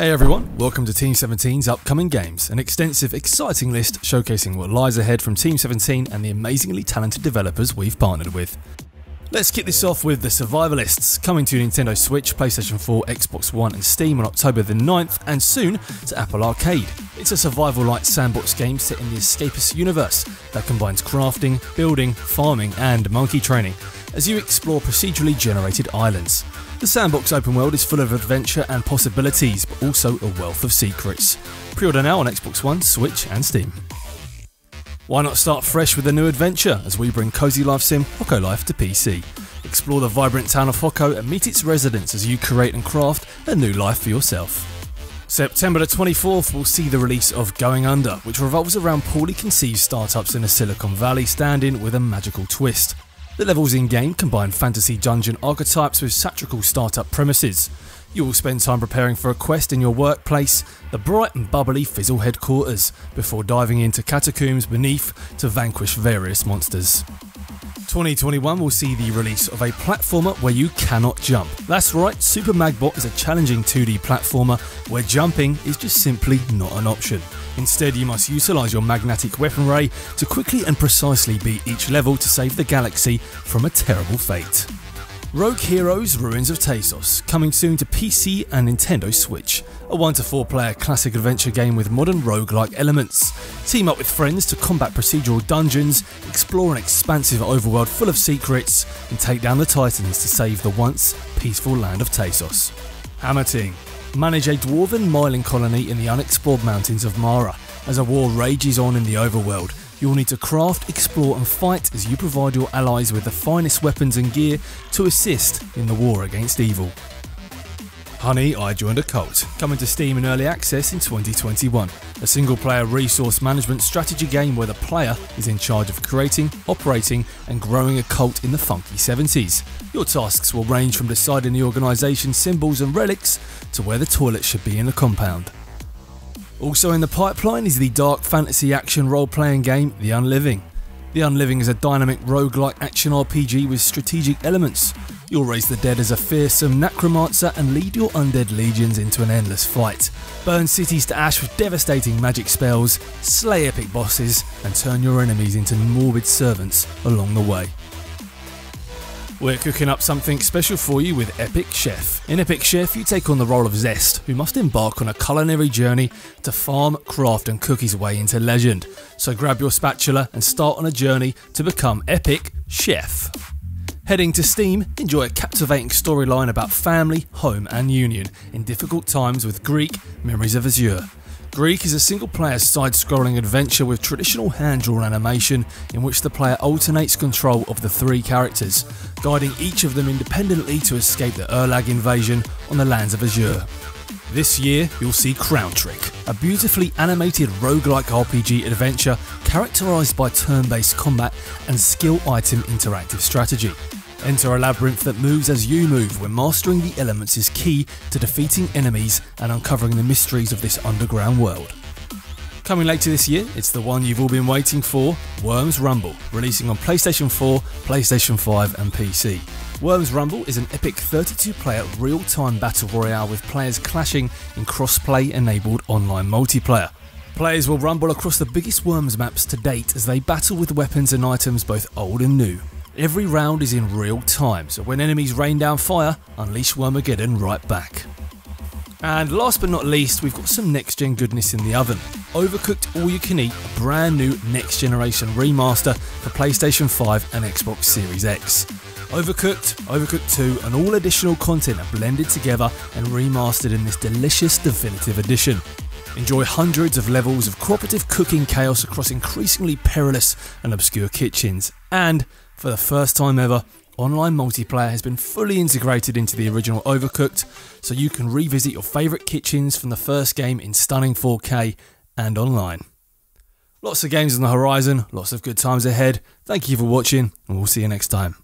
Hey everyone, welcome to Team17's upcoming games, an extensive, exciting list showcasing what lies ahead from Team17 and the amazingly talented developers we've partnered with. Let's kick this off with The Survivalists, coming to Nintendo Switch, PlayStation 4, Xbox One and Steam on October the 9th and soon to Apple Arcade. It's a survival-like sandbox game set in the Escapist universe that combines crafting, building, farming and monkey training as you explore procedurally generated islands. The sandbox open world is full of adventure and possibilities, but also a wealth of secrets. Pre-order now on Xbox One, Switch and Steam. Why not start fresh with a new adventure as we bring cozy life sim Hokko Life to PC. Explore the vibrant town of Hokko and meet its residents as you create and craft a new life for yourself. September the 24th will see the release of Going Under, which revolves around poorly conceived startups in a Silicon Valley stand-in with a magical twist. The levels in-game combine fantasy dungeon archetypes with satirical startup premises. You will spend time preparing for a quest in your workplace, the bright and bubbly Fizzle Headquarters, before diving into catacombs beneath to vanquish various monsters. 2021 will see the release of a platformer where you cannot jump. That's right, Super Magbot is a challenging 2D platformer where jumping is just simply not an option. Instead, you must utilise your magnetic weaponry to quickly and precisely beat each level to save the galaxy from a terrible fate. Rogue Heroes Ruins of Tezos, coming soon to PC and Nintendo Switch. A 1-4 player classic adventure game with modern roguelike elements. Team up with friends to combat procedural dungeons, explore an expansive overworld full of secrets, and take down the titans to save the once peaceful land of Tezos. Hammerting. Manage a dwarven myelin colony in the unexplored mountains of Mara. As a war rages on in the overworld, you'll need to craft, explore and fight as you provide your allies with the finest weapons and gear to assist in the war against evil. Honey, I Joined a Cult, coming to Steam in Early Access in 2021. A single-player resource management strategy game where the player is in charge of creating, operating and growing a cult in the funky 70s. Your tasks will range from deciding the organisation's symbols and relics to where the toilet should be in the compound. Also in the pipeline is the dark fantasy action role-playing game The Unliving. The Unliving is a dynamic roguelike action RPG with strategic elements. You'll raise the dead as a fearsome necromancer and lead your undead legions into an endless fight. Burn cities to ash with devastating magic spells, slay epic bosses and turn your enemies into morbid servants along the way. We're cooking up something special for you with Epic Chef. In Epic Chef, you take on the role of Zest, who must embark on a culinary journey to farm, craft and cook his way into legend. So grab your spatula and start on a journey to become Epic Chef. Heading to Steam, enjoy a captivating storyline about family, home and union in difficult times with Greek Memories of Azure. Greek is a single-player side-scrolling adventure with traditional hand-drawn animation in which the player alternates control of the three characters, guiding each of them independently to escape the Erlag invasion on the lands of Azure. This year, you'll see Crown Trick, a beautifully animated roguelike RPG adventure characterised by turn-based combat and skill-item interactive strategy. Enter a labyrinth that moves as you move, where mastering the elements is key to defeating enemies and uncovering the mysteries of this underground world. Coming later this year, it's the one you've all been waiting for, Worms Rumble, releasing on PlayStation 4, PlayStation 5 and PC. Worms Rumble is an epic 32-player real-time battle royale with players clashing in cross-play enabled online multiplayer. Players will rumble across the biggest Worms maps to date as they battle with weapons and items both old and new. Every round is in real time, so when enemies rain down fire, unleash Wormageddon right back. And last but not least, we've got some next-gen goodness in the oven. Overcooked All-You-Can-Eat, a brand new next-generation remaster for PlayStation 5 and Xbox Series X. Overcooked, Overcooked 2 and all additional content are blended together and remastered in this delicious definitive edition. Enjoy hundreds of levels of cooperative cooking chaos across increasingly perilous and obscure kitchens. And for the first time ever, online multiplayer has been fully integrated into the original Overcooked, so you can revisit your favourite kitchens from the first game in stunning 4K and online. Lots of games on the horizon, lots of good times ahead. Thank you for watching, and we'll see you next time.